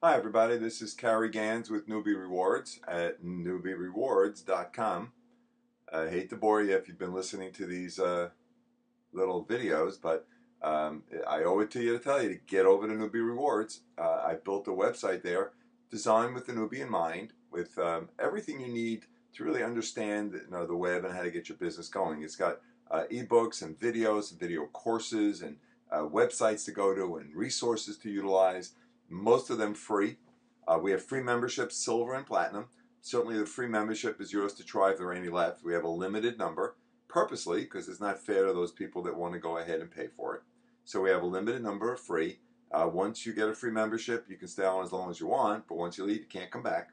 Hi everybody, this is Carrie Gans with Newbie Rewards at newbierewards.com. I hate to bore you if you've been listening to these little videos, but I owe it to you to tell you to get over to Newbie Rewards. I built a website there designed with the newbie in mind, with everything you need to really understand the web and how to get your business going. It's got ebooks and videos and video courses and websites to go to and resources to utilize. Most of them free. We have free memberships, silver and platinum. Certainly the free membership is yours to try if there are any left. We have a limited number, purposely, because it's not fair to those people that want to go ahead and pay for it. So we have a limited number of free. Once you get a free membership, you can stay on as long as you want, but once you leave, you can't come back.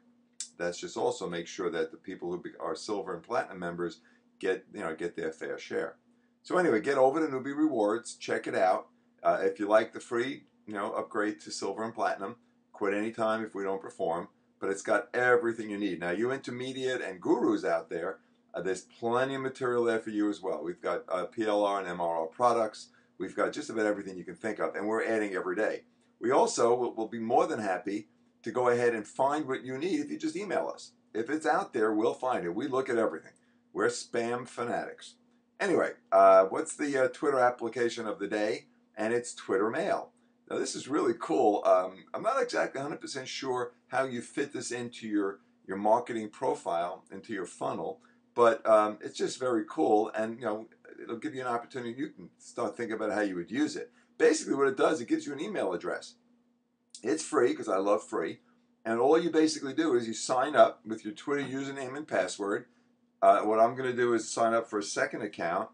That's just also make sure that the people who are silver and platinum members get their fair share. So anyway, get over to Newbie Rewards, check it out. If you like the free, upgrade to silver and platinum. Quit anytime if we don't perform, but it's got everything you need. Now, you intermediate and gurus out there, there's plenty of material there for you as well. We've got PLR and MRR products. We've got just about everything you can think of, and we're adding every day. We also will be more than happy to go ahead and find what you need if you just email us. If it's out there, we'll find it. We look at everything. We're spam fanatics. Anyway, what's the Twitter application of the day? And it's Twitter Mail. Now, this is really cool. I'm not exactly 100% sure how you fit this into your marketing profile, into your funnel, but it's just very cool, and it'll give you an opportunity. You can start thinking about how you would use it. Basically, what it does, it gives you an email address. It's free, because I love free, and all you basically do is you sign up with your Twitter username and password. What I'm going to do is sign up for a second account,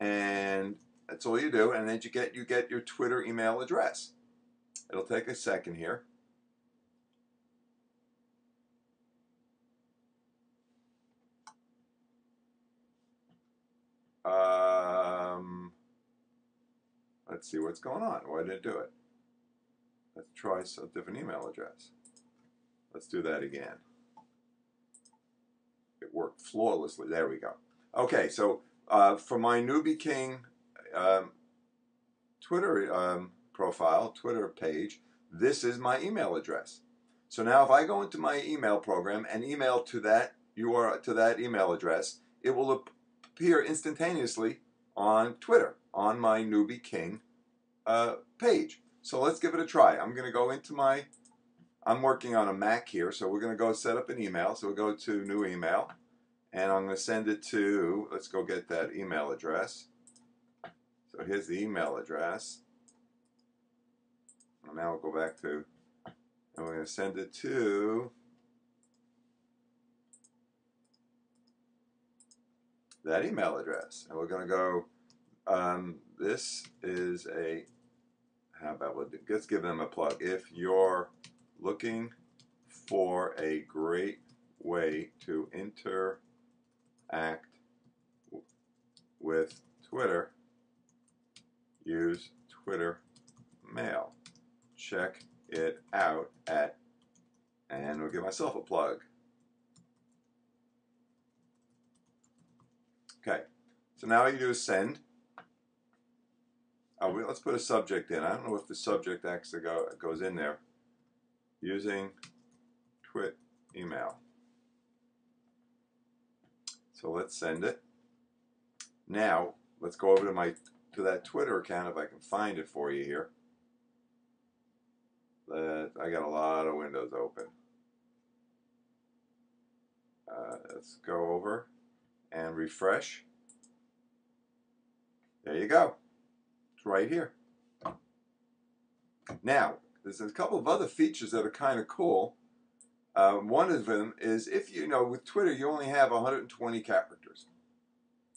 and that's all you do, and then you get your Twitter email address. It'll take a second here. Let's see what's going on. Why did it do it? Let's try a different email address. Let's do that again. It worked flawlessly. There we go. Okay, so for my Newbie King Twitter profile, Twitter page, this is my email address. So now if I go into my email program and email to that URL, to that email address, it will appear instantaneously on Twitter, on my Newbie King page. So let's give it a try. I'm going to go into my, I'm working on a Mac here, so we're going to go set up an email. So we'll go to new email, and I'm going to send it to, let's go get that email address. So here's the email address, and now we'll go back to, and we're going to send it to that email address, and we're going to go, this is a, how about, let's give them a plug. If you're looking for a great way to interact with Twitter, use Twitter Mail. Check it out at, and I'll give myself a plug. Okay, so now what you do is send. Let's put a subject in. I don't know if the subject actually goes in there. Using Twit email. So let's send it. Now let's go over to my, to that Twitter account, if I can find it for you here. I got a lot of windows open. Let's go over and refresh. There you go. It's right here. Now, there's a couple of other features that are kind of cool. One of them is, if with Twitter, you only have 120 characters.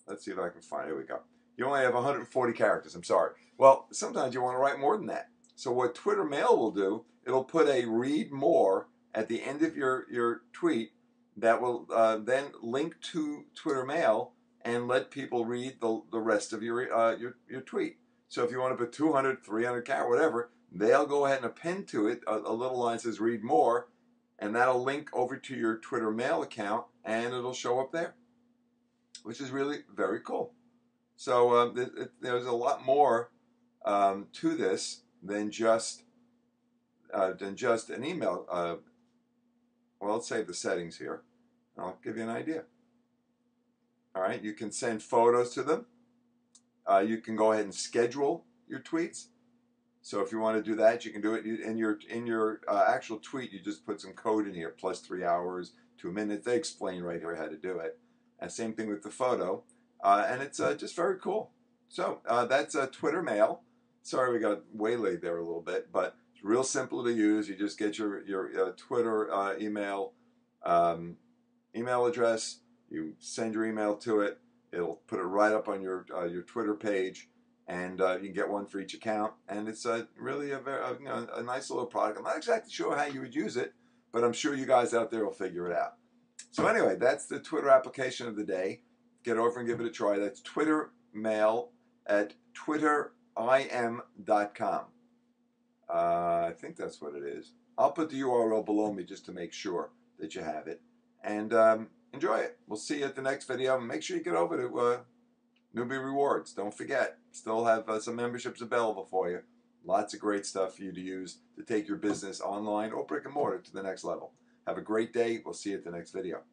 Let's see if I can find it. Here we go. You only have 140 characters, I'm sorry. Well, sometimes you want to write more than that. So what Twitter Mail will do, it'll put a read more at the end of your tweet that will then link to Twitter Mail and let people read the rest of your tweet. So if you want to put 200, 300 characters, whatever, they'll go ahead and append to it a little line that says read more, and that'll link over to your Twitter Mail account, and it'll show up there, which is really very cool. So there's a lot more to this than just than just an email. Well, let's save the settings here. I'll give you an idea. All right, you can send photos to them. You can go ahead and schedule your tweets. So if you want to do that, you can do it in your actual tweet. You just put some code in here, plus 3 hours, 2 minutes. They explain right here how to do it. And same thing with the photo. And it's just very cool. So that's Twitter Mail. Sorry we got waylaid there a little bit, but it's real simple to use. You just get your Twitter email address. You send your email to it. It'll put it right up on your Twitter page. And you can get one for each account, and it's really a nice little product. I'm not exactly sure how you would use it, but I'm sure you guys out there will figure it out. So anyway, that's the Twitter application of the day. Get over and give it a try. That's Twitter Mail at twitter IM.com. I think that's what it is. I'll put the URL below me just to make sure that you have it. And enjoy it. We'll see you at the next video. Make sure you get over to Newbie Rewards. Don't forget, still have some memberships available for you. Lots of great stuff for you to use to take your business online or brick and mortar to the next level. Have a great day. We'll see you at the next video.